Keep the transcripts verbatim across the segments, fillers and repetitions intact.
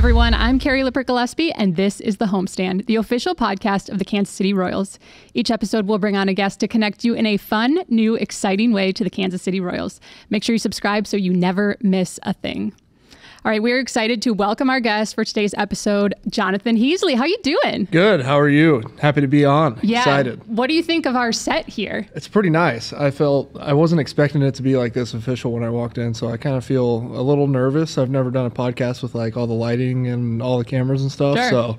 everyone. I'm Carrie Lipper Gillespie, and this is The Homestand, the official podcast of the Kansas City Royals. Each episode, we'll bring on a guest to connect you in a fun, new, exciting way to the Kansas City Royals. Make sure you subscribe so you never miss a thing. All right, we're excited to welcome our guest for today's episode, Jonathan Heasley. How you doing? Good. How are you? Happy to be on. Yeah. Excited. What do you think of our set here? It's pretty nice. I felt I wasn't expecting it to be like this official when I walked in, so I kind of feel a little nervous. I've never done a podcast with like all the lighting and all the cameras and stuff, sure. So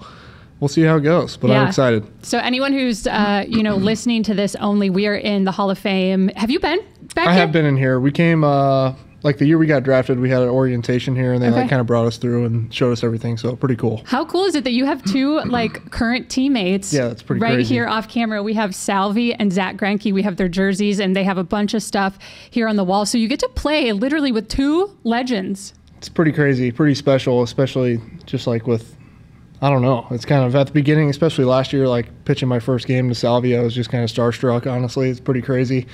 we'll see how it goes, but yeah. I'm excited. So anyone who's uh, you know listening to this only, we are in the Hall of Fame. Have you been back I here? have been in here. We came... Uh, Like the year we got drafted, we had an orientation here, and they okay. like kind of brought us through and showed us everything. So pretty cool. How cool is it that you have two like current teammates? Yeah, that's pretty right crazy. Here off camera, we have Salvy and Zack Greinke. We have their jerseys, and they have a bunch of stuff here on the wall. So you get to play literally with two legends. It's pretty crazy, pretty special, especially just like with. I don't know. It's kind of at the beginning, especially last year, like pitching my first game to Salvy, I was just kind of starstruck. Honestly, it's pretty crazy.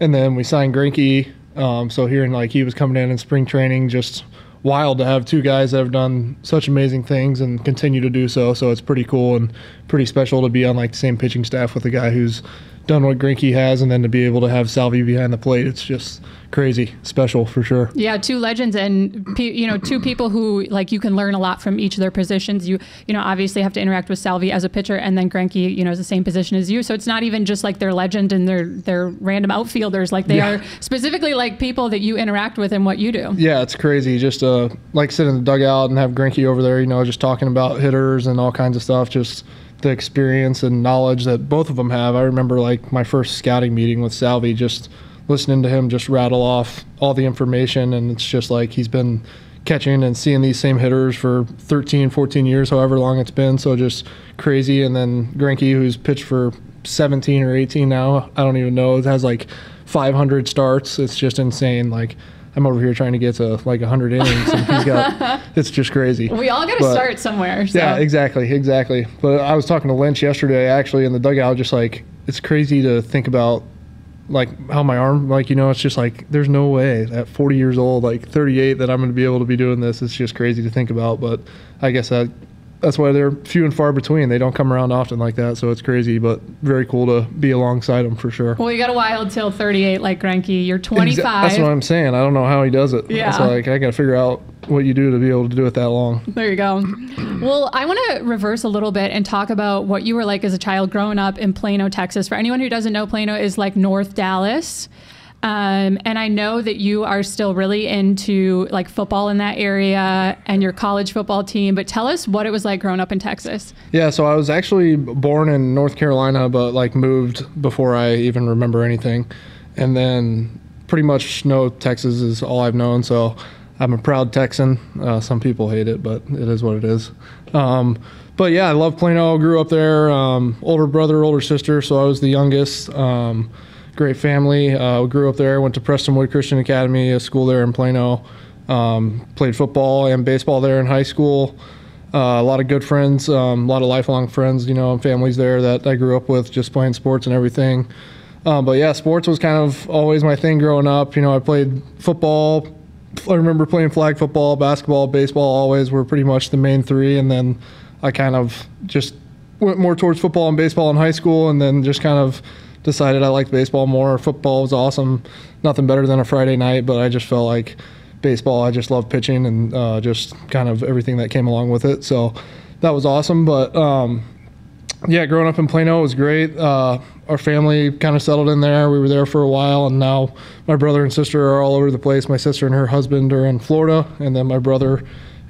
And then we signed Greinke. Um, so hearing like he was coming in in spring training, just wild to have two guys that have done such amazing things and continue to do so. So it's pretty cool and pretty special to be on like the same pitching staff with a guy who's done what Greinke has, and then to be able to have Salvy behind the plate, it's just crazy special for sure. Yeah, two legends, and you know, two people who like you can learn a lot from each of their positions. You you know obviously have to interact with Salvy as a pitcher, and then Greinke, you know, is the same position as you. So it's not even just like they're legend and they're they're random outfielders. Like they yeah. are specifically like people that you interact with and what you do. Yeah, it's crazy. Just uh, like sit in the dugout and have Greinke over there, you know, just talking about hitters and all kinds of stuff. Just the experience and knowledge that both of them have. I remember like my first scouting meeting with Salvy, just listening to him just rattle off all the information, and it's just like he's been catching and seeing these same hitters for thirteen, fourteen years, however long it's been, so just crazy. And then Greinke, who's pitched for seventeen or eighteen now, I don't even know, it has like five hundred starts. It's just insane. Like I'm over here trying to get to like one hundred innings, and he's got, it's just crazy. We all got to start somewhere. So. Yeah, exactly, exactly. But I was talking to Lynch yesterday, actually, in the dugout, just like, it's crazy to think about like how my arm, like, you know, it's just like, there's no way at forty years old, like thirty-eight, that I'm going to be able to be doing this. It's just crazy to think about, but I guess that, that's why they're few and far between. They don't come around often like that, so it's crazy, but very cool to be alongside them for sure. Well, you got a while till thirty-eight, like Greinke. You're twenty-five. Exa- that's what I'm saying. I don't know how he does it. Yeah. It's like I got to figure out what you do to be able to do it that long. There you go. Well, I want to reverse a little bit and talk about what you were like as a child growing up in Plano, Texas. For anyone who doesn't know, Plano is like North Dallas. Um, and I know that you are still really into like football in that area and your college football team, but tell us what it was like growing up in Texas. Yeah, so I was actually born in North Carolina, but like moved before I even remember anything. And then pretty much no Texas is all I've known, so I'm a proud Texan. Uh, some people hate it, but it is what it is. Um, but yeah, I love Plano, grew up there, um, older brother, older sister, so I was the youngest. Um, Great family. Uh, we grew up there. Went to Prestonwood Christian Academy, a school there in Plano. Um, played football and baseball there in high school. Uh, a lot of good friends, um, a lot of lifelong friends, you know, and families there that I grew up with, just playing sports and everything. Um, but yeah, sports was kind of always my thing growing up. You know, I played football. I remember playing flag football, basketball, baseball. Always were pretty much the main three, and then I kind of just went more towards football and baseball in high school, and then just kind of decided I liked baseball more. Football was awesome. Nothing better than a Friday night, but I just felt like baseball, I just loved pitching and uh, just kind of everything that came along with it. So that was awesome. But um, yeah, growing up in Plano was great. Uh, our family kind of settled in there. We were there for a while, and now my brother and sister are all over the place. My sister and her husband are in Florida, and then my brother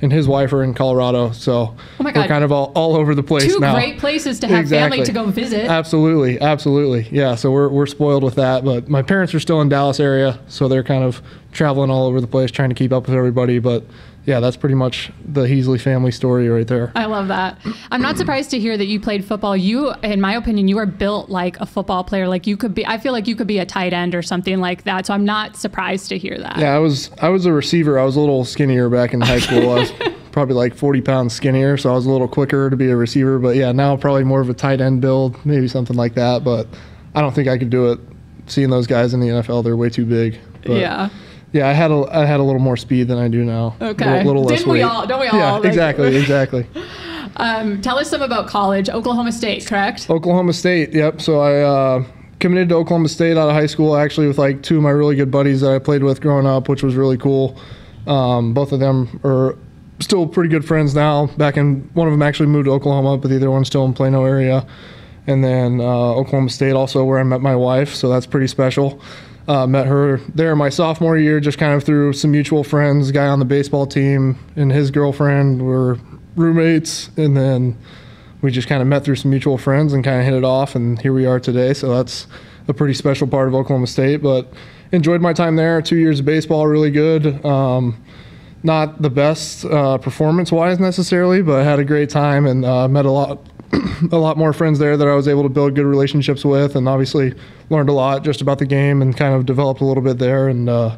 and his wife are in Colorado, so oh my God. We're kind of all, all over the place Two now. Two great places to have exactly. family to go visit. Absolutely, absolutely. Yeah, so we're we're spoiled with that, but my parents are still in Dallas area, so they're kind of traveling all over the place trying to keep up with everybody, but yeah, that's pretty much the Heasley family story right there. I love that. I'm not surprised to hear that you played football. You, in my opinion, you are built like a football player. Like you could be, I feel like you could be a tight end or something like that. So I'm not surprised to hear that. Yeah, I was, I was a receiver. I was a little skinnier back in high school. I was probably like forty pounds skinnier. So I was a little quicker to be a receiver, but yeah, now probably more of a tight end build, maybe something like that. But I don't think I could do it. Seeing those guys in the N F L, they're way too big. But yeah. Yeah, I had a I had a little more speed than I do now. Okay. A little, little less Didn't we weight. all? Don't we all? Yeah, like, exactly, exactly. Um, tell us some about college. Oklahoma State, correct? Oklahoma State, yep. So I uh, committed to Oklahoma State out of high school, actually, with like two of my really good buddies that I played with growing up, which was really cool. Um, both of them are still pretty good friends now. Back in, one of them actually moved to Oklahoma, but the other one's still in Plano area. And then uh, Oklahoma State also where I met my wife, so that's pretty special. Uh, met her there my sophomore year, just kind of through some mutual friends. Guy on the baseball team and his girlfriend were roommates, and then we just kind of met through some mutual friends and kind of hit it off, and here we are today. So that's a pretty special part of Oklahoma State, but enjoyed my time there. Two years of baseball, really good. Um, not the best uh, performance-wise necessarily, but I had a great time and uh, met a lot a lot more friends there that I was able to build good relationships with, and obviously learned a lot just about the game and kind of developed a little bit there, and uh,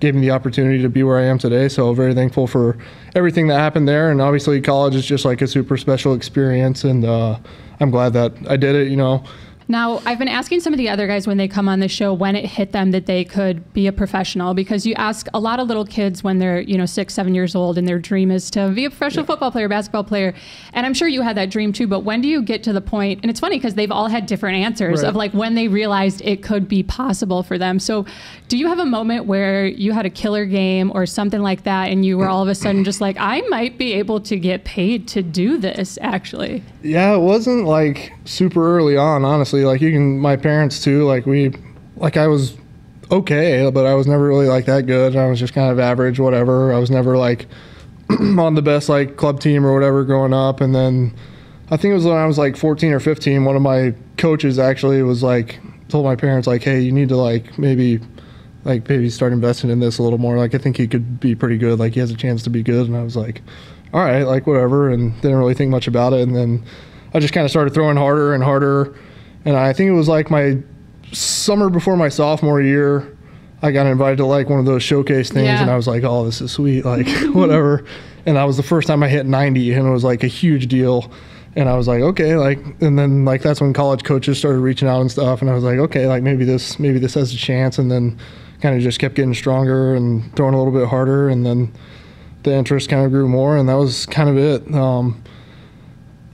gave me the opportunity to be where I am today. So very thankful for everything that happened there. And obviously college is just like a super special experience, and uh, I'm glad that I did it, you know. Now, I've been asking some of the other guys when they come on the show when it hit them that they could be a professional, because you ask a lot of little kids when they're, you know, six, seven years old and their dream is to be a professional yeah. football player, basketball player. And I'm sure you had that dream too, but when do you get to the point, and it's funny because they've all had different answers right. of like when they realized it could be possible for them. So do you have a moment where you had a killer game or something like that and you were all of a sudden just like, I might be able to get paid to do this actually? Yeah, it wasn't like super early on, honestly. Like you can, my parents too, like we, like I was okay, but I was never really like that good. I was just kind of average, whatever. I was never like on the best like club team or whatever growing up. And then I think it was when I was like fourteen or fifteen, one of my coaches actually was like, told my parents like, hey, you need to like maybe, like maybe start investing in this a little more. Like I think he could be pretty good. Like he has a chance to be good. And I was like, all right, like whatever. And didn't really think much about it. And then I just kind of started throwing harder and harder. And I think it was like my summer before my sophomore year, I got invited to like one of those showcase things, yeah. and I was like, oh, this is sweet, like whatever. And that was the first time I hit ninety, and it was like a huge deal. And I was like, okay, like, and then like that's when college coaches started reaching out and stuff, and I was like, okay, like maybe this, maybe this has a chance. And then kind of just kept getting stronger and throwing a little bit harder, and then the interest kind of grew more, and that was kind of it. Um,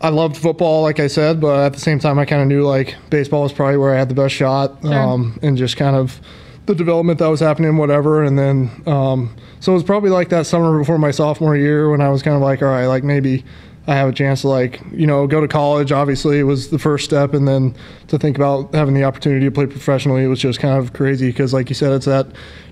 I loved football, like I said, but at the same time, I kind of knew like baseball was probably where I had the best shot, sure. um, and just kind of the development that was happening, whatever. And then, um, so it was probably like that summer before my sophomore year when I was kind of like, all right, like maybe I have a chance to like, you know, go to college. Obviously, it was the first step. And then to think about having the opportunity to play professionally, it was just kind of crazy because, like you said, it's that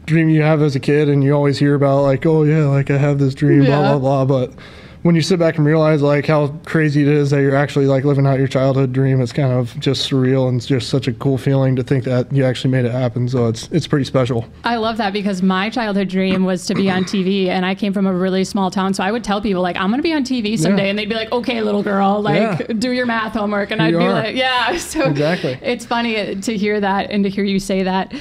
dream you have as a kid, and you always hear about like, oh, yeah, like I have this dream, yeah. blah, blah, blah. But when you sit back and realize like how crazy it is that you're actually like living out your childhood dream, it's kind of just surreal, and it's just such a cool feeling to think that you actually made it happen. So it's it's pretty special. I love that because my childhood dream was to be on T V, and I came from a really small town, so I would tell people like, I'm gonna be on T V someday, yeah. and they'd be like, okay, little girl, like yeah. do your math homework, and I'd be like, yeah. So exactly. It's funny to hear that and to hear you say that.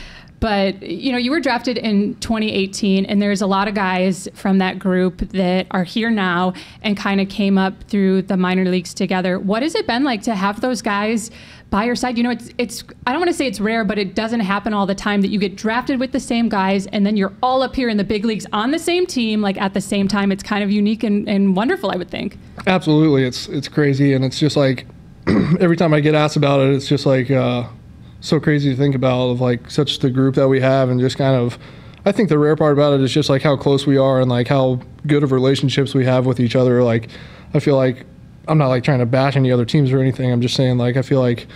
But, you know, you were drafted in twenty eighteen, and there's a lot of guys from that group that are here now and kind of came up through the minor leagues together. What has it been like to have those guys by your side? You know, it's, it's I don't want to say it's rare, but it doesn't happen all the time that you get drafted with the same guys, and then you're all up here in the big leagues on the same team, like at the same time. It's kind of unique and, and wonderful, I would think. Absolutely. It's, it's crazy, and it's just like every time I get asked about it, it's just like uh, – so crazy to think about of like such the group that we have, and just kind of I think the rare part about it is just like how close we are and like how good of relationships we have with each other. Like I feel like I'm not like trying to bash any other teams or anything. I'm just saying like I feel like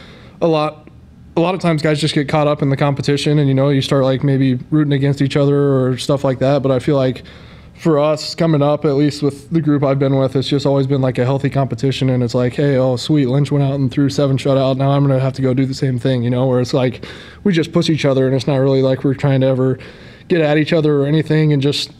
a lot a lot of times guys just get caught up in the competition, and you know, you start like maybe rooting against each other or stuff like that. But I feel like for us coming up, at least with the group I've been with, it's just always been like a healthy competition. And it's like, hey, oh, sweet, Lynch went out and threw seven shutout. Now I'm going to have to go do the same thing, you know, where it's like we just push each other, and it's not really like we're trying to ever get at each other or anything. And just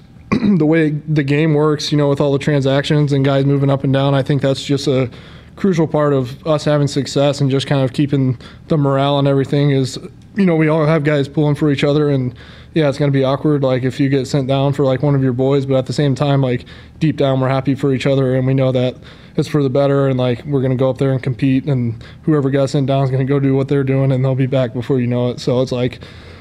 the way the game works, you know, with all the transactions and guys moving up and down, I think that's just a crucial part of us having success and just kind of keeping the morale and everything is, you know, we all have guys pulling for each other. And yeah, it's going to be awkward, like if you get sent down for like one of your boys, but at the same time, like deep down, we're happy for each other, and we know that it's for the better, and like we're going to go up there and compete, and whoever got sent down is going to go do what they're doing, and they'll be back before you know it. So it's like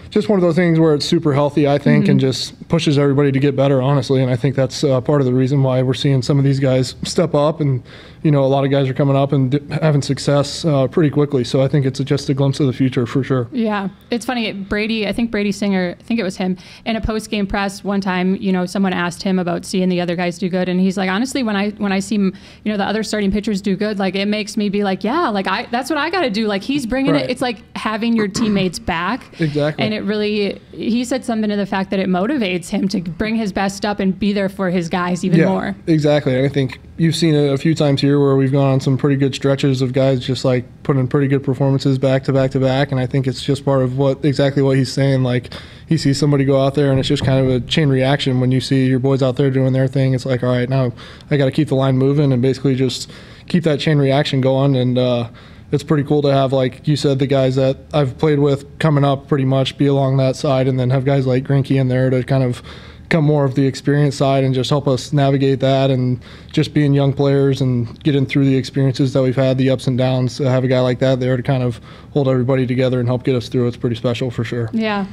just one of those things where it's super healthy, I think, mm-hmm. and just pushes everybody to get better, honestly, and I think that's uh, part of the reason why we're seeing some of these guys step up, and you know, a lot of guys are coming up and d having success uh, pretty quickly. So I think it's just a glimpse of the future for sure. Yeah, it's funny. Brady, I think Brady Singer, I think it was him, in a post-game press one time, you know, someone asked him about seeing the other guys do good, and he's like, honestly, when I when I see you know the other starting pitchers do good, like it makes me be like, yeah, like I that's what I got to do. Like he's bringing right. it. It's like having your teammates back. Exactly. And it really, he said something to the fact that it motivates him to bring his best up and be there for his guys even yeah, more. Exactly. And I think you've seen it a few times here where we've gone on some pretty good stretches of guys just like putting pretty good performances back to back to back. And I think it's just part of what exactly what he's saying. Like he sees somebody go out there and it's just kind of a chain reaction. When you see your boys out there doing their thing, it's like, all right, now I got to keep the line moving and basically just keep that chain reaction going. And, uh, it's pretty cool to have, like you said, the guys that I've played with coming up pretty much be along that side, and then have guys like Greinke in there to kind of come more of the experience side and just help us navigate that, and just being young players and getting through the experiences that we've had, the ups and downs. To have a guy like that there to kind of hold everybody together and help get us through, it's pretty special for sure. Yeah.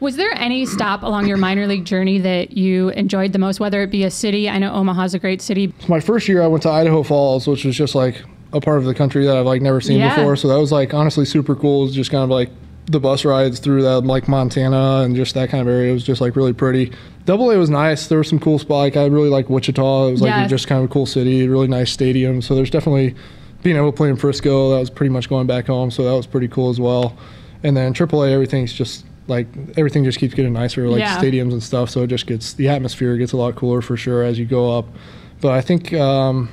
Was there any stop along your minor league journey that you enjoyed the most, whether it be a city? I know Omaha's a great city. My first year I went to Idaho Falls, which was just like a part of the country that I've like never seen yeah. before. So that was like honestly super cool. It was just kind of like the bus rides through that like Montana and just that kind of area. It was just like really pretty. Double A was nice. There were some cool spots. Like I really liked Wichita. It was like yes. just kind of a cool city, really nice stadium. So there's definitely being able to play in Frisco. That was pretty much going back home. So that was pretty cool as well. And then Triple A, everything's just like everything just keeps getting nicer, like yeah. stadiums and stuff. So it just gets, the atmosphere gets a lot cooler for sure as you go up. But I think, um,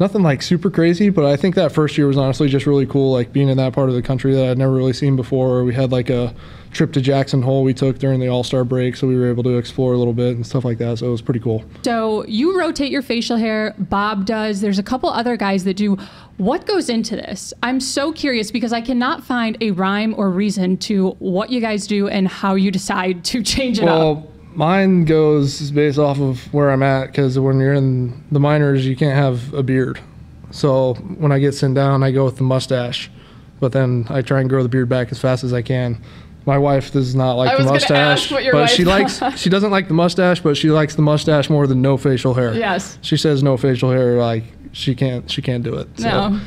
nothing like super crazy, but I think that first year was honestly just really cool, like being in that part of the country that I'd never really seen before. We had like a trip to Jackson Hole we took during the All-Star break, so we were able to explore a little bit and stuff like that, so it was pretty cool. So you rotate your facial hair, Bob does, there's a couple other guys that do. What goes into this? I'm so curious because I cannot find a rhyme or reason to what you guys do and how you decide to change it well, up. Mine goes based off of where I'm at, because when you're in the minors, you can't have a beard. So when I get sent down, I go with the mustache, but then I try and grow the beard back as fast as I can. My wife does not like the mustache, but she likes, she doesn't like the mustache, but she likes the mustache more than no facial hair. Yes. She says no facial hair, like she can't, she can't do it. So no.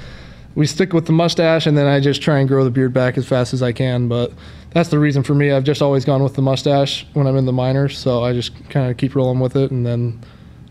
We stick with the mustache, and then I just try and grow the beard back as fast as I can, but that's the reason for me. I've just always gone with the mustache when I'm in the minors, so I just kind of keep rolling with it, and then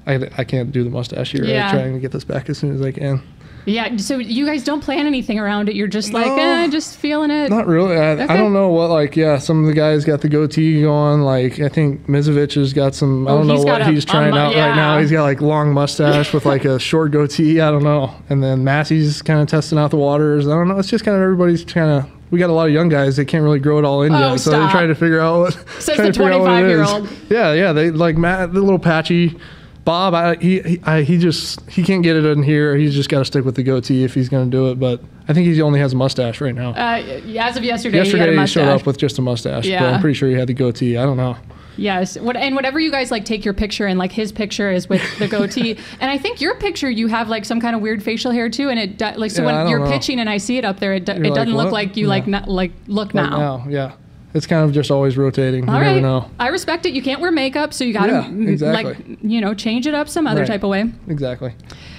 I, I can't do the mustache here. Yeah. I'm trying to get this back as soon as I can. Yeah, so you guys don't plan anything around it? You're just no, like, eh, just feeling it? Not really. I, okay. I don't know what, like, yeah, some of the guys got the goatee going. Like, I think Mizovic has got some, oh, I don't know what a, he's trying um, out yeah. right now. He's got, like, long mustache with, like, a short goatee. I don't know. And then Massey's kind of testing out the waters. I don't know. It's just kind of everybody's kind of. We got a lot of young guys. They can't really grow it all in oh, yet, so stop. They're trying to figure out what. Says the twenty-five-year-old. Yeah, yeah. They like Matt, the little patchy. Bob, I, he he, I, he just he can't get it in here. He's just got to stick with the goatee if he's going to do it. But I think he only has a mustache right now. Uh, as of yesterday, yesterday he had a mustache. He showed up with just a mustache. Yeah. But I'm pretty sure he had the goatee. I don't know. Yes, what, and whatever you guys like, take your picture, and like his picture is with the goatee, and I think your picture you have like some kind of weird facial hair too, and it like so yeah, when you're know. pitching and I see it up there, it, do, it like, doesn't what? look like you yeah. like not like look like now. now. Yeah, it's kind of just always rotating. All you right, never know. I respect it. You can't wear makeup, so you got to yeah, exactly. like you know change it up some other right. type of way. Exactly.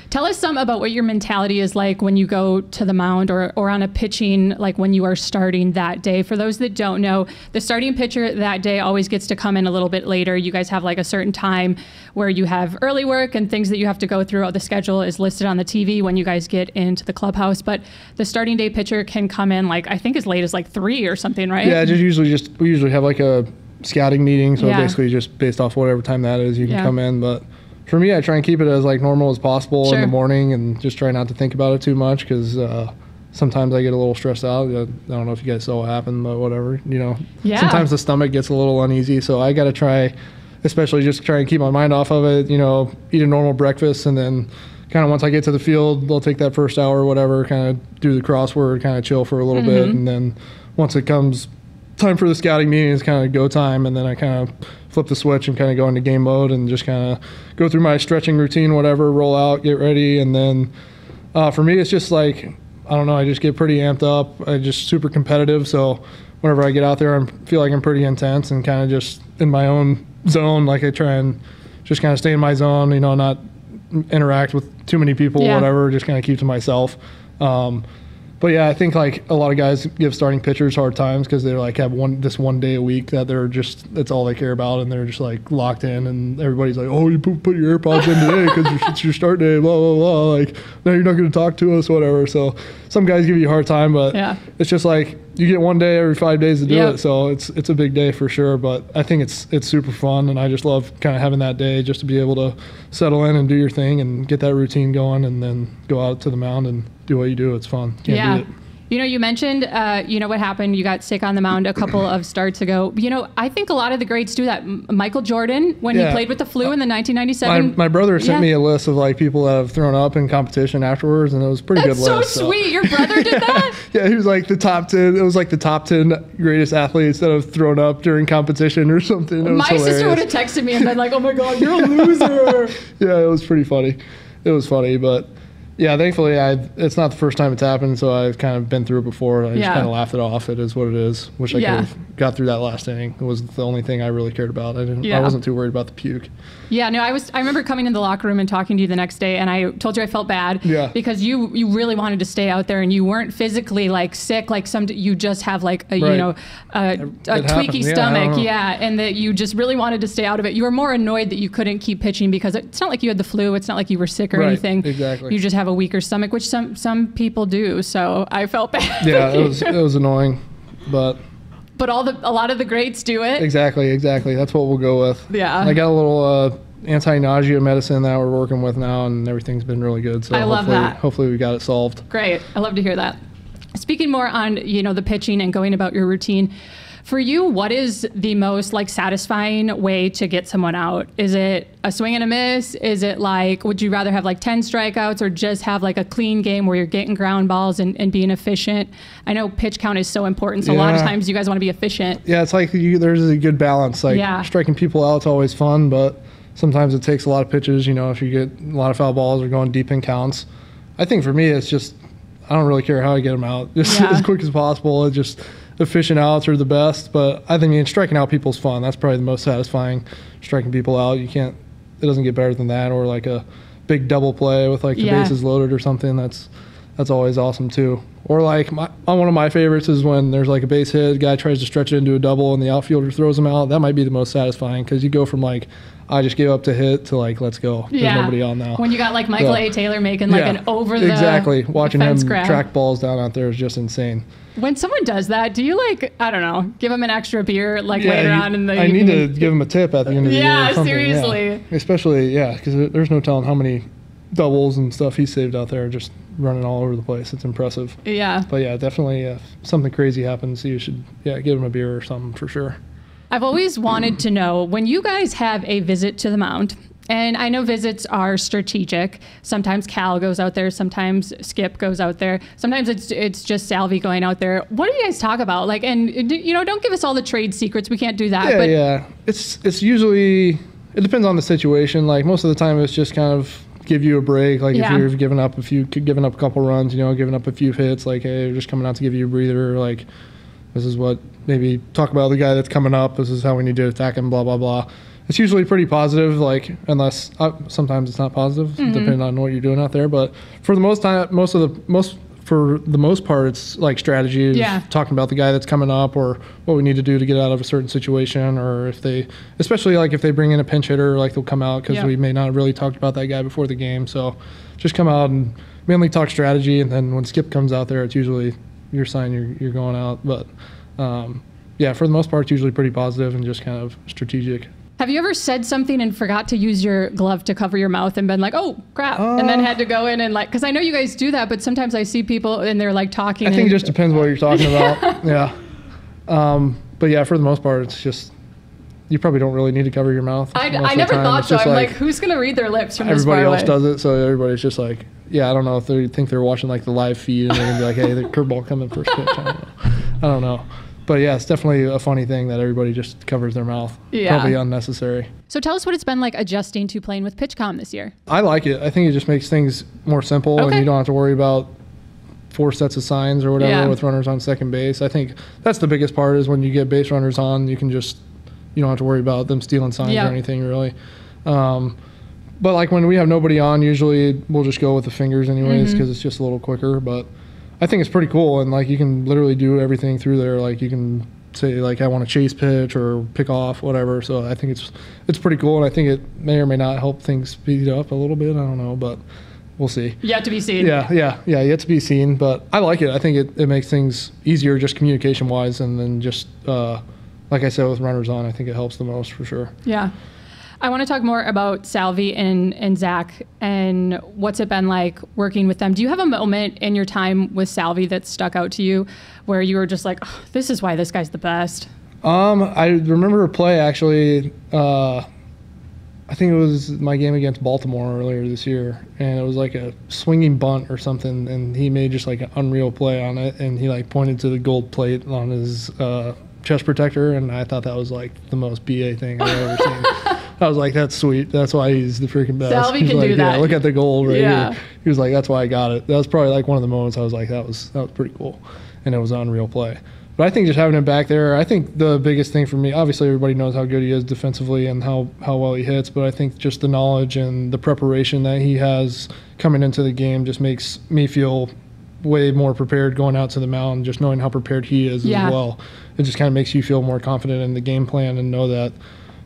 Tell us some about what your mentality is like when you go to the mound or, or on a pitching, like when you are starting that day. For those that don't know, the starting pitcher that day always gets to come in a little bit later. You guys have like a certain time where you have early work and things that you have to go through. The schedule is listed on the T V when you guys get into the clubhouse, but the starting day pitcher can come in like, I think as late as like three or something, right? Yeah, just usually just, we usually have like a scouting meeting. So yeah. basically just based off whatever time that is, you can yeah. come in, but for me, I try and keep it as like normal as possible sure. in the morning, and just try not to think about it too much because uh, sometimes I get a little stressed out. I don't know if you guys saw what happened, but whatever, you know. Yeah. Sometimes the stomach gets a little uneasy, so I got to try, especially just try and keep my mind off of it. You know, eat a normal breakfast, and then kind of once I get to the field, they'll take that first hour, or whatever, kind of do the crossword, kind of chill for a little mm-hmm. bit, and then once it comes time for the scouting meeting, it's kind of go time, and then I kind of flip the switch and kind of go into game mode and just kind of go through my stretching routine, whatever, roll out, get ready. And then uh, for me, it's just like, I don't know, I just get pretty amped up. I just super competitive. So whenever I get out there, I feel like I'm pretty intense and kind of just in my own zone. Like, I try and just kind of stay in my zone, you know, not interact with too many people, yeah. whatever, just kind of keep to myself. Um, but yeah, I think like a lot of guys give starting pitchers hard times because they're like have one this one day a week that they're just, that's all they care about, and they're just like locked in, and everybody's like, oh, you put your AirPods in today because it's your start day, blah, blah, blah. Like, no, you're not going to talk to us, whatever. So some guys give you a hard time, but yeah. it's just like you get one day every five days to do yep. it. So it's it's a big day for sure, but I think it's it's super fun, and I just love kind of having that day just to be able to settle in and do your thing and get that routine going, and then go out to the mound and do what you do. It's fun. Can't yeah. beat it. You know, you mentioned, uh, you know, what happened. You got sick on the mound a couple of starts ago. You know, I think a lot of the greats do that. M- Michael Jordan, when yeah. he played with the flu in the nineteen ninety-seven. My, my brother sent yeah. me a list of, like, people that have thrown up in competition afterwards, and it was a pretty That's good so list. That's so sweet. Your brother did yeah. that? Yeah, he was, like, the top ten. It was, like, the top ten greatest athletes that have thrown up during competition or something. It was my hilarious. Sister would have texted me and been like, oh, my God, you're a loser. Yeah, it was pretty funny. It was funny, but... Yeah, thankfully, I it's not the first time it's happened, so I've kind of been through it before. I yeah. just kind of laughed it off. It is what it is. Wish I yeah. could have got through that last inning. It was the only thing I really cared about. I didn't. Yeah. I wasn't too worried about the puke. Yeah, no, I was. I remember coming in the locker room and talking to you the next day, and I told you I felt bad yeah. because you you really wanted to stay out there, and you weren't physically like sick like some. You just have like a right. you know a, a tweaky yeah, stomach, yeah, and that you just really wanted to stay out of it. You were more annoyed that you couldn't keep pitching because it's not like you had the flu. It's not like you were sick or right. anything. Exactly. You just have a weaker stomach, which some some people do, so I felt bad. Yeah, it was it was annoying, but but all the a lot of the greats do it. Exactly exactly That's what we'll go with. Yeah, I got a little uh anti-nausea medicine that we're working with now, and everything's been really good, so I love that. Hopefully we got it solved. Great. I love to hear that. Speaking more on, you know, the pitching and going about your routine, for you, what is the most like satisfying way to get someone out? Is it a swing and a miss? Is it like, would you rather have like ten strikeouts or just have like a clean game where you're getting ground balls and, and being efficient? I know pitch count is so important, so yeah. a lot of times you guys want to be efficient. Yeah, it's like you, there's a good balance. Like yeah. striking people out is always fun, but sometimes it takes a lot of pitches. You know, if you get a lot of foul balls or going deep in counts, I think for me it's just I don't really care how I get them out, just yeah. as quick as possible. It just efficient outs are the best, but I think, I mean, striking out people's fun. That's probably the most satisfying, striking people out. You can't, it doesn't get better than that, or like a big double play with like the yeah. bases loaded or something. That's that's always awesome too. Or like my, one of my favorites is when there's like a base hit, guy tries to stretch it into a double and the outfielder throws him out. That might be the most satisfying because you go from like, I just gave up to hit to like, let's go. There's yeah. nobody on now. When you got like Michael so, A. Taylor making like yeah, an over the exactly. Watching him grab. Track balls down out there is just insane. When someone does that, do you like, I don't know, give them an extra beer like yeah, later you, on in the I evening? I need to give them a tip at the end of the yeah, year or something. Seriously. Yeah, especially, yeah, because there's no telling how many doubles and stuff he saved out there just running all over the place. It's impressive. Yeah. But yeah, definitely if something crazy happens, you should yeah give him a beer or something for sure. I've always wanted to know, when you guys have a visit to the mound, and I know visits are strategic. Sometimes Cal goes out there, sometimes Skip goes out there, sometimes it's it's just Salvy going out there. What do you guys talk about? Like, and you know, don't give us all the trade secrets. We can't do that. Yeah, but yeah. It's it's usually it depends on the situation. Like most of the time, it's just kind of give you a break. Like yeah. if you're giving up a few, giving up a couple runs, you know, giving up a few hits. Like, hey, we're just coming out to give you a breather. Like, this is what, maybe talk about the guy that's coming up. This is how we need to attack him, blah, blah, blah. It's usually pretty positive, like, unless uh, sometimes it's not positive, mm-hmm. depending on what you're doing out there. But for the most time, most of the most for the most part, it's like strategy, yeah. talking about the guy that's coming up or what we need to do to get out of a certain situation, or if they, especially like if they bring in a pinch hitter, like they'll come out because yep. we may not really talked about that guy before the game. So just come out and mainly talk strategy. And then when Skip comes out there, it's usually your sign you're you're going out, but. Um, yeah, for the most part, it's usually pretty positive and just kind of strategic. Have you ever said something and forgot to use your glove to cover your mouth and been like, oh, crap, uh, and then had to go in and like, because I know you guys do that, but sometimes I see people and they're like talking. I think it just depends what you're talking about. Yeah. Um, but yeah, for the most part, it's just, you probably don't really need to cover your mouth. I, I never thought so. I'm like, like who's going to read their lips from this far away? Everybody else does it, so everybody's just like, yeah, I don't know if they think they're watching like the live feed and they're going to be like, hey, the curveball coming first pitch. I don't know. I don't know. But yeah, it's definitely a funny thing that everybody just covers their mouth. Yeah. Probably unnecessary. So tell us what it's been like adjusting to playing with PitchCom this year. I like it. I think it just makes things more simple, okay. and you don't have to worry about four sets of signs or whatever yeah. with runners on second base. I think that's the biggest part is when you get base runners on, you can just you don't have to worry about them stealing signs yeah. or anything really. Um, but like when we have nobody on, usually we'll just go with the fingers anyways because mm-hmm. it's just a little quicker. But I think it's pretty cool, and like you can literally do everything through there. Like you can say like I want to chase pitch or pick off, whatever. So I think it's it's pretty cool, and I think it may or may not help things speed up a little bit. I don't know, but we'll see. You have to be seen. Yeah, yeah, yeah. You have to be seen, but I like it. I think it, it makes things easier just communication-wise, and then just, uh, like I said, with runners on, I think it helps the most for sure. Yeah. I want to talk more about Salvy and, and Zack and what's it been like working with them. Do you have a moment in your time with Salvy that stuck out to you where you were just like, oh, this is why this guy's the best? Um, I remember a play, actually, uh, I think it was my game against Baltimore earlier this year, and it was like a swinging bunt or something, and he made just like an unreal play on it, and he like pointed to the gold plate on his uh, chest protector, and I thought that was like the most B A thing I've ever seen. I was like, that's sweet. That's why he's the freaking best. Salvy can like, do that. Yeah, look at the gold right yeah. here. He was like, that's why I got it. That was probably like one of the moments I was like, that was that was pretty cool, and it was an unreal play. But I think just having him back there, I think the biggest thing for me, obviously everybody knows how good he is defensively and how, how well he hits, but I think just the knowledge and the preparation that he has coming into the game just makes me feel way more prepared going out to the mound, just knowing how prepared he is yeah. as well. It just kind of makes you feel more confident in the game plan and know that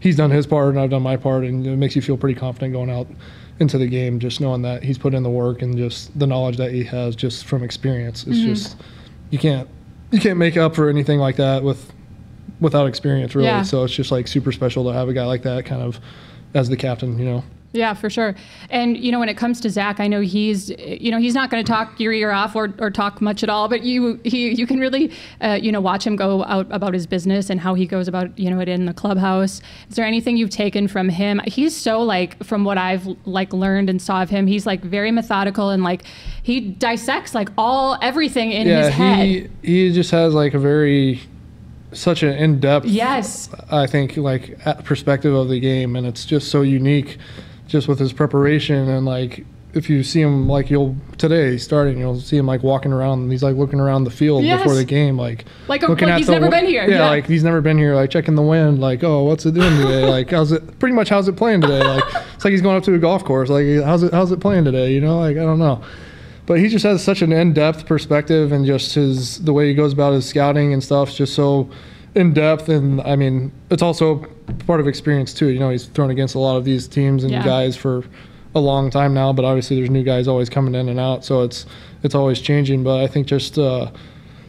he's done his part and I've done my part, and it makes you feel pretty confident going out into the game, just knowing that he's put in the work and just the knowledge that he has just from experience. It's mm-hmm. just, you can't, You can't make up for anything like that with, without experience, really. Yeah. So it's just, like, super special to have a guy like that kind of as the captain, you know? Yeah, for sure. And, you know, when it comes to Zack, I know he's, you know, he's not going to talk your ear off or, or talk much at all, but you he, you can really, uh, you know, watch him go out about his business and how he goes about, you know, it in the clubhouse. Is there anything you've taken from him? He's so, like, from what I've, like, learned and saw of him, he's, like, very methodical and, like, he dissects, like, all, everything in yeah, his head. He, he just has, like, a very... such an in-depth yes I think like perspective of the game, and it's just so unique just with his preparation. And like if you see him, like you'll today starting you'll see him like walking around and he's like looking around the field yes. before the game, like like, a, looking like at he's the, never been here yeah, yeah like he's never been here, like checking the wind, like oh what's it doing today, like how's it pretty much how's it playing today, like it's like he's going up to a golf course, like how's it how's it playing today, you know, like I don't know. But he just has such an in-depth perspective, and just his the way he goes about his scouting and stuff, just so in-depth. And, I mean, it's also part of experience, too. You know, he's thrown against a lot of these teams and yeah. guys for a long time now, but obviously there's new guys always coming in and out, so it's it's always changing. But I think just uh,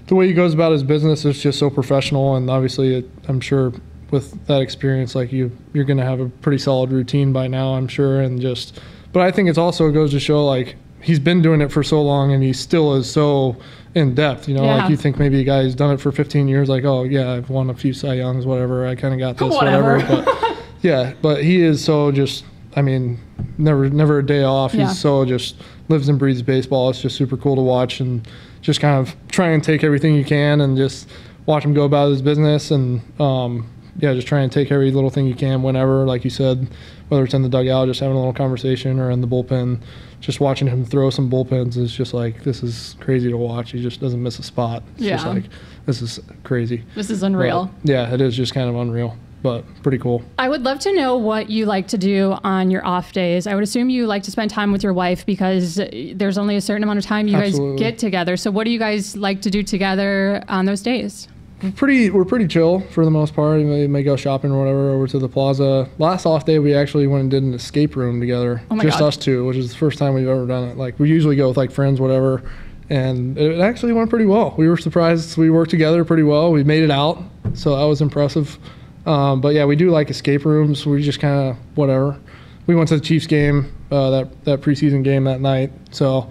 the way he goes about his business is just so professional, and obviously it, I'm sure with that experience, like you, you're going to have a pretty solid routine by now, I'm sure. And just, but I think it's also goes to show, like, he's been doing it for so long and he still is so in depth, you know, yeah. like you think maybe a guy who's done it for fifteen years, like, oh yeah, I've won a few Cy Youngs, whatever. I kind of got this, whatever. whatever. But yeah. But he is so just, I mean, never, never a day off. Yeah. He's so just lives and breathes baseball. It's just super cool to watch, and just kind of try and take everything you can and just watch him go about his business. And, um, yeah, just try and take every little thing you can whenever, like you said, whether it's in the dugout, just having a little conversation, or in the bullpen, just watching him throw some bullpens is just like, this is crazy to watch. He just doesn't miss a spot. It's yeah. just like, this is crazy. This is unreal. But, yeah, it is just kind of unreal, but pretty cool. I would love to know what you like to do on your off days. I would assume you like to spend time with your wife, because there's only a certain amount of time you Absolutely. guys get together. So what do you guys like to do together on those days? We're pretty, we're pretty chill for the most part. We may, may go shopping or whatever over to the plaza. Last off day, we actually went and did an escape room together. Oh my just God. Us two, which is the first time we've ever done it. Like, we usually go with, like, friends, whatever. And it actually went pretty well. We were surprised. We worked together pretty well. We made it out, so that was impressive. Um, but, yeah, we do, like, escape rooms. We just kind of whatever. We went to the Chiefs game, uh, that, that preseason game that night. So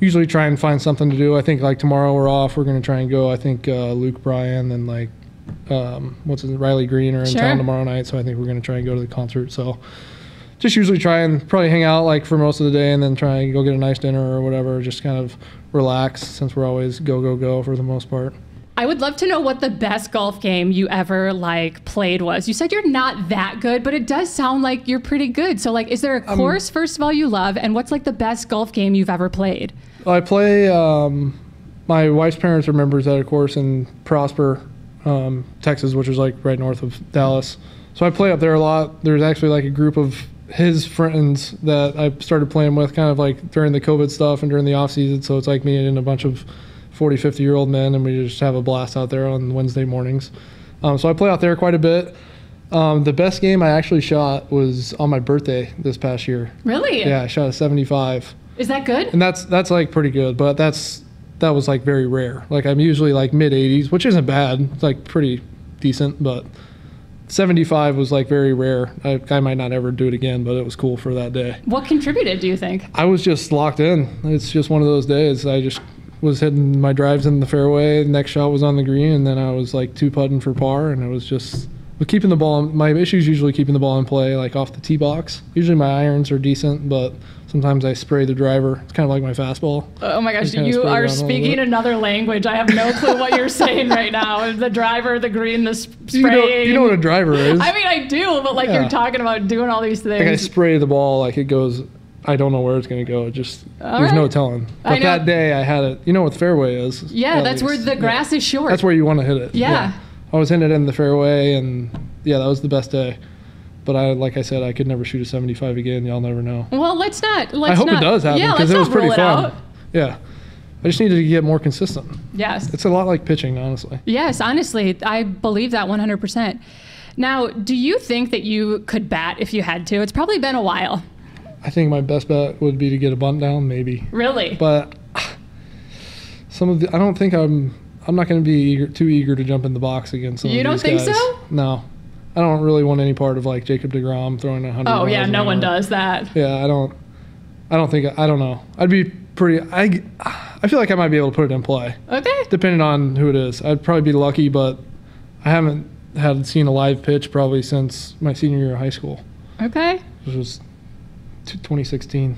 usually try and find something to do. I think, like, tomorrow we're off. We're going to try and go. I think uh, Luke Bryan and, like, um, what's his Riley Green are in sure. town tomorrow night, so I think we're going to try and go to the concert. So just usually try and probably hang out, like, for most of the day, and then try and go get a nice dinner or whatever, just kind of relax, since we're always go, go, go for the most part. I would love to know what the best golf game you ever, like, played was. You said you're not that good, but it does sound like you're pretty good. So, like, is there a course, um, first of all, you love? And what's, like, the best golf game you've ever played? I play, um, my wife's parents are members at a course in Prosper, um, Texas, which is, like, right north of Dallas. So I play up there a lot. There's actually like a group of his friends that I started playing with kind of like during the COVID stuff and during the off season. So it's like me and a bunch of forty, fifty year old men, and we just have a blast out there on Wednesday mornings. Um, so I play out there quite a bit. Um, the best game I actually shot was on my birthday this past year. Really? Yeah, I shot a seventy-five. Is that good? And that's that's like pretty good, but that's that was like very rare. Like I'm usually like mid eighties, which isn't bad. It's like pretty decent, but seventy-five was like very rare. I, I might not ever do it again, but it was cool for that day. What contributed, do you think? I was just locked in. It's just one of those days. I just was hitting my drives in the fairway. The next shot was on the green, and then I was like two putting for par, and it was just keeping the ball. My issue is usually keeping the ball in play, like off the tee box. Usually my irons are decent, but sometimes I spray the driver. It's kind of like my fastball. Oh my gosh, you are speaking another language. I have no clue what you're saying right now. The driver, the green, the spraying. You know, you know what a driver is. I mean, I do, but like yeah. You're talking about doing all these things. Like I spray the ball, like it goes, I don't know where it's going to go. It just all There's right. no telling. But that day I had it. You know what the fairway is. Yeah, that's least. where the grass yeah. is short. That's where you want to hit it. Yeah. yeah. I was hitting it in the fairway, and yeah, that was the best day. But I, like I said, I could never shoot a seventy-five again. Y'all never know. Well, let's not. Let's I hope not, it does happen because yeah, it was pretty it fun. Out. Yeah. I just needed to get more consistent. Yes. It's a lot like pitching, honestly. Yes, honestly. I believe that one hundred percent. Now, do you think that you could bat if you had to? It's probably been a while. I think my best bet would be to get a bunt down, maybe. Really? But some of the, I don't think I'm, I'm not going to be eager, too eager to jump in the box against some of these guys. You don't think so? No. I don't really want any part of like Jacob deGrom throwing a hundred. Oh yeah, no one does that. Yeah, I don't. I don't think. I don't know. I'd be pretty. I. I feel like I might be able to put it in play. Okay. Depending on who it is, I'd probably be lucky, but I haven't had seen a live pitch probably since my senior year of high school. Okay. Which was twenty sixteen.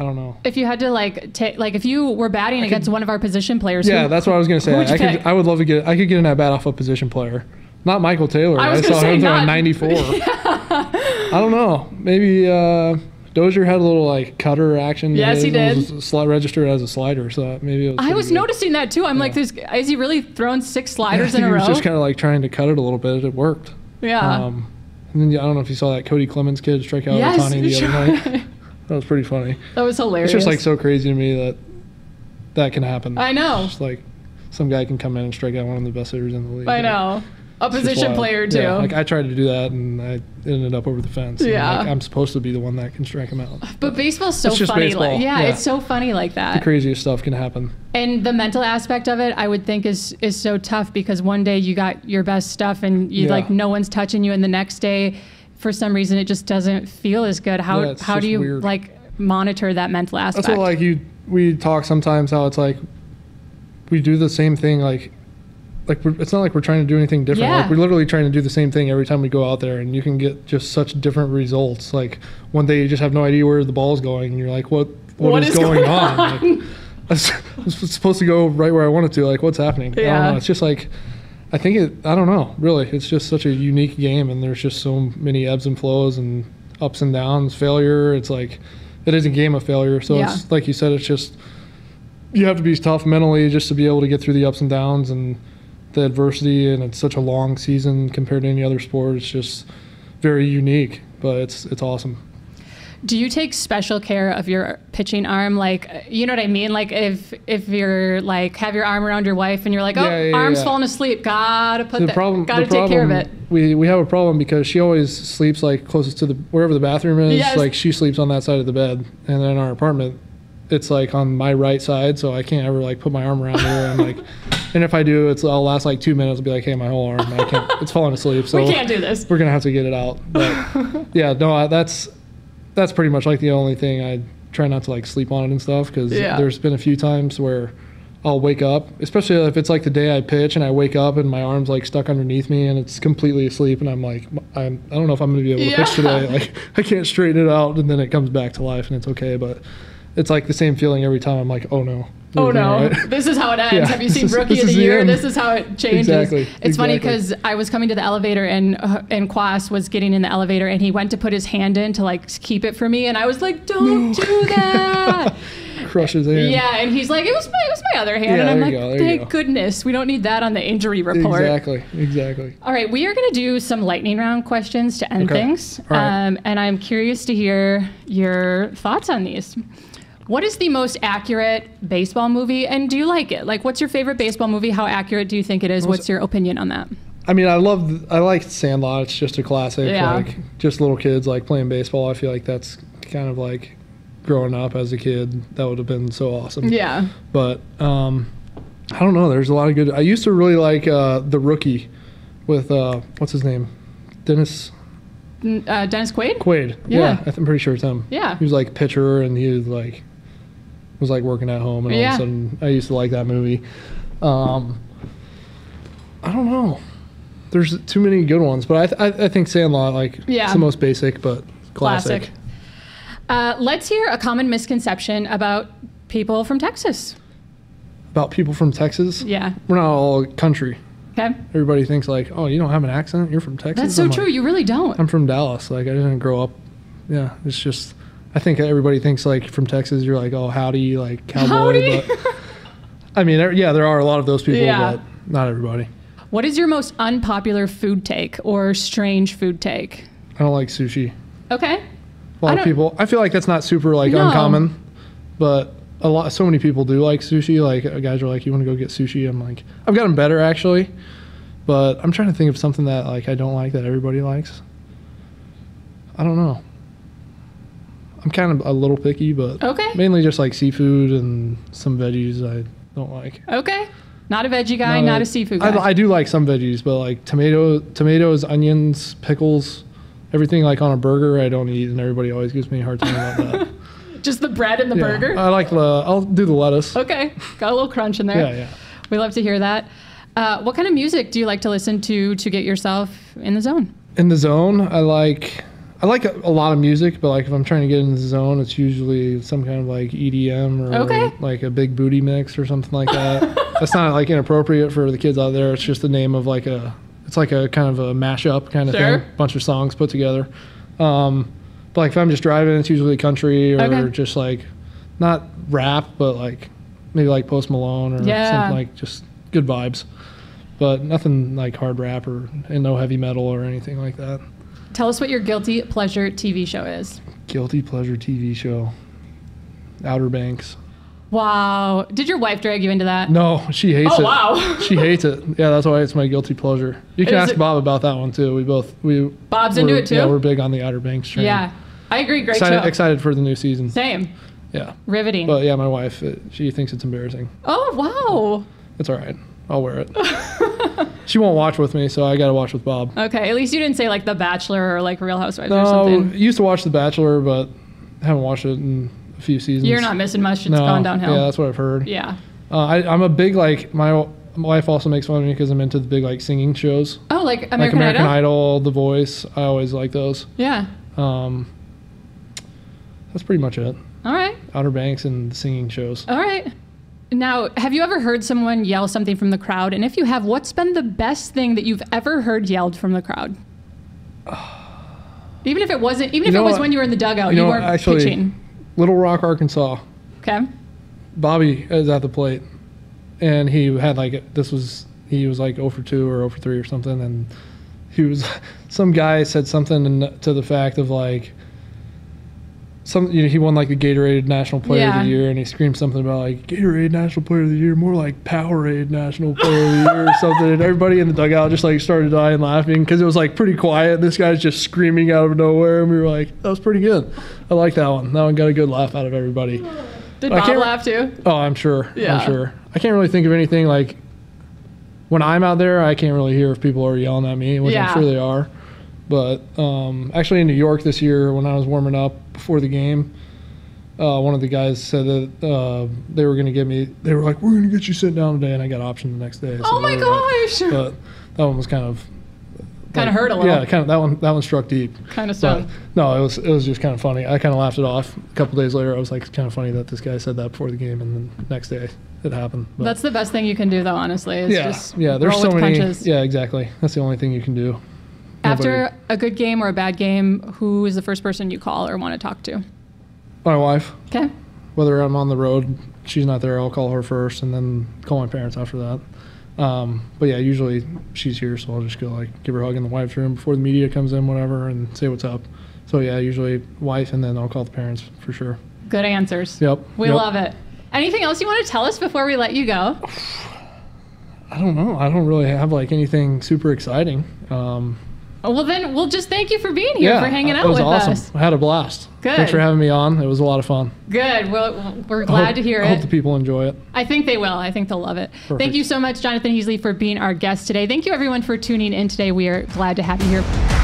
I don't know. If you had to like take, like if you were batting I against could, one of our position players. Yeah, who, that's what I was gonna say. I could, I would love to get. I could get an at bat off a position player. Not Michael Taylor. I, I saw him throw a ninety-four. Yeah. I don't know. Maybe uh, Dozier had a little like cutter action. Yes, he did. It was registered as a slider, so maybe it was. I was good. noticing that too. I'm yeah. like, this, is he really throwing six sliders yeah, in a row? He was just kind of like trying to cut it a little bit. It worked. Yeah. Um, and then I don't know if you saw that Cody Clemens kid strike out yes, Otani the sure. other night. That was pretty funny. That was hilarious. It's just like so crazy to me that that can happen. I know. It's just like some guy can come in and strike out one of the best hitters in the league. I know. A position player too. Yeah, like I tried to do that and I ended up over the fence. Yeah, like I'm supposed to be the one that can strike him out. But baseball's so funny. Baseball. Like, yeah, yeah, it's so funny like that. The craziest stuff can happen. And the mental aspect of it, I would think, is is so tough because one day you got your best stuff and you yeah. like no one's touching you, and the next day, for some reason, it just doesn't feel as good. How yeah, how do you weird. like monitor that mental aspect? That's what, like you we talk sometimes how it's like we do the same thing like. Like we're, it's not like we're trying to do anything different. Yeah. Like we're literally trying to do the same thing every time we go out there, and you can get just such different results. Like one day you just have no idea where the ball's going, and you're like, "What? What, what is, is going, going on? on? Like, I was, I was supposed to go right where I wanted to. Like, what's happening? Yeah. I don't know. It's just like, I think it. I don't know. Really, it's just such a unique game, and there's just so many ebbs and flows, and ups and downs, failure. It's like, it is a game of failure. So yeah. it's like you said, it's just you have to be tough mentally just to be able to get through the ups and downs and the adversity, and it's such a long season compared to any other sport. It's just very unique, but it's it's awesome. Do you take special care of your pitching arm? Like, you know what I mean? Like if if you're like have your arm around your wife and you're like, oh, yeah, yeah, arm's yeah. falling asleep, gotta put the that, problem, gotta the take problem, care of it. We we have a problem because she always sleeps like closest to the wherever the bathroom is. Yes. Like she sleeps on that side of the bed, and then in our apartment, it's like on my right side, so I can't ever like put my arm around her. I'm like. And if I do, it's, I'll last like two minutes. I'll be like, hey, my whole arm, I can't, it's falling asleep. So we can't do this. We're going to have to get it out. But yeah, no, I, that's that's pretty much like the only thing. I try not to like sleep on it and stuff because yeah. there's been a few times where I'll wake up, especially if it's like the day I pitch and I wake up and my arm's like stuck underneath me and it's completely asleep. And I'm like, I'm, I don't know if I'm going to be able to yeah. pitch today. Like I can't straighten it out. And then it comes back to life and it's okay. But it's like the same feeling every time. I'm like, oh no. Oh no, right. This is how it ends. Yeah, have you seen Rookie is, of the, the Year? End. This is how it changes. Exactly. It's exactly. funny because I was coming to the elevator and uh, and Quas was getting in the elevator and he went to put his hand in to like keep it for me. And I was like, don't no. do that. crush his hand. Yeah, and he's like, it was my, it was my other hand. Yeah, and I'm like, go, thank goodness. We don't need that on the injury report. Exactly, exactly. All right, we are going to do some lightning round questions to end okay. things. Right. Um, and I'm curious to hear your thoughts on these. What is the most accurate baseball movie, and do you like it? Like, what's your favorite baseball movie? How accurate do you think it is? What's your opinion on that? I mean, I love, I like Sandlot. It's just a classic. Yeah. Like, just little kids like playing baseball. I feel like that's kind of like growing up as a kid. That would have been so awesome. Yeah. But um, I don't know. There's a lot of good. I used to really like uh, The Rookie with uh, what's his name, Dennis. Uh, Dennis Quaid. Quaid. Yeah. yeah, I'm pretty sure it's him. Yeah. He was like pitcher, and he was like. was like working at home, and all yeah. of a sudden I used to like that movie. Um, I don't know. There's too many good ones, but I th I think Sandlot, like, yeah. it's the most basic, but classic. classic. Uh, let's hear a common misconception about people from Texas. About people from Texas? Yeah. We're not all country. Okay. Everybody thinks like, oh, you don't have an accent? You're from Texas? That's so I'm true. Like, you really don't. I'm from Dallas. Like, I didn't grow up. Yeah, it's just... I think everybody thinks, like, from Texas, you're like, oh, howdy, like, cowboy. Howdy. But, I mean, yeah, there are a lot of those people, yeah. but not everybody. What is your most unpopular food take or strange food take? I don't like sushi. Okay. A lot of people. I feel like that's not super, like, no. uncommon, but a lot, so many people do like sushi. Like, guys are like, you want to go get sushi? I'm like, I've gotten better, actually, but I'm trying to think of something that, like, I don't like that everybody likes. I don't know. I'm kind of a little picky, but okay. mainly just like seafood and some veggies I don't like. Okay. Not a veggie guy, not, not a, a seafood guy. I, I do like some veggies, but like tomato, tomatoes, onions, pickles, everything like on a burger I don't eat, and everybody always gives me a hard time about that. Just the bread and the yeah, burger? I like the, I'll do the lettuce. Okay. Got a little crunch in there. Yeah, yeah. We love to hear that. Uh, what kind of music do you like to listen to to get yourself in the zone? In the zone, I like... I like a, a lot of music, but like if I'm trying to get in the zone, it's usually some kind of like E D M or okay. like a big booty mix or something like that. That's not like inappropriate for the kids out there. It's just the name of like a, it's like a kind of a mashup kind of sure. thing. Bunch of songs put together. Um, but like if I'm just driving, it's usually country or okay. just like not rap, but like maybe like Post Malone or yeah. something like just good vibes. But nothing like hard rap or and no heavy metal or anything like that. Tell us what your guilty pleasure T V show is. Guilty pleasure T V show. Outer Banks. Wow. Did your wife drag you into that? No, she hates oh, it. Oh, wow. She hates it. Yeah, that's why it's my guilty pleasure. You can is ask it... Bob about that one, too. We both... we Bob's into it, too? Yeah, we're big on the Outer Banks train. Yeah. I agree. Great excited, show. Excited for the new season. Same. Yeah. Riveting. But, yeah, my wife, it, she thinks it's embarrassing. Oh, wow. It's all right. I'll wear it. She won't watch with me, so I gotta watch with Bob. Okay, at least you didn't say like The Bachelor or like Real Housewives no, or something. No, used to watch The Bachelor, but haven't watched it in a few seasons. You're not missing much. It's no, gone downhill. Yeah, that's what I've heard. Yeah. Uh, I, I'm a big like my, my wife also makes fun of me because I'm into the big like singing shows. Oh, like American, like American Idol? Idol, The Voice. I always like those. Yeah. Um. That's pretty much it. All right. Outer Banks and the singing shows. All right. Now, have you ever heard someone yell something from the crowd? And if you have, what's been the best thing that you've ever heard yelled from the crowd? Even if it wasn't, even you if it was what? when you were in the dugout, you, you know weren't actually, pitching. Little Rock, Arkansas. Okay. Bobby is at the plate, and he had like this was he was like oh for two or oh for three or something, and he was some guy said something to the fact of like. Some, you know, he won like the Gatorade National Player yeah. of the Year, and he screamed something about like Gatorade National Player of the Year, more like Powerade National Player of the Year or something. And everybody in the dugout just like started dying laughing because it was like pretty quiet. This guy's just screaming out of nowhere, and we were like, that was pretty good. I like that one. That one got a good laugh out of everybody. Did Bob laugh too? Oh, I'm sure. Yeah. I'm sure. I can't really think of anything like when I'm out there. I can't really hear if people are yelling at me, which yeah. I'm sure they are. But um, actually in New York this year, when I was warming up before the game, uh, one of the guys said that uh, they were going to get me. They were like, we're going to get you sitting down today. And I got optioned the next day. So oh, my gosh. Like, but that one was kind of. Kind like, of hurt a little. Yeah, kind of, that one That one struck deep. Kind of stung. No, it was, it was just kind of funny. I kind of laughed it off. A couple days later, I was like, it's kind of funny that this guy said that before the game. And the next day it happened. But that's the best thing you can do, though, honestly. Is yeah, just yeah, there's roll so with many. Punches. Yeah, exactly. That's the only thing you can do. Nobody. After a good game or a bad game, who is the first person you call or want to talk to? My wife. Okay. whether I'm on the road, she's not there, I'll call her first and then call my parents after that. Um, but yeah, usually she's here, so I'll just go like give her a hug in the wife's room before the media comes in, whatever, and say what's up. So yeah, usually wife, and then I'll call the parents for sure. Good answers. Yep. We yep. love it. Anything else you want to tell us before we let you go? I don't know. I don't really have like anything super exciting. Um, oh, well, then we'll just thank you for being here, yeah, for hanging out with awesome. us. It was awesome. I had a blast. Good. Thanks for having me on. It was a lot of fun. Good. Well, we're glad hope, to hear it. I hope the people enjoy it. I think they will. I think they'll love it. Perfect. Thank you so much, Jonathan Heasley, for being our guest today. Thank you, everyone, for tuning in today. We are glad to have you here.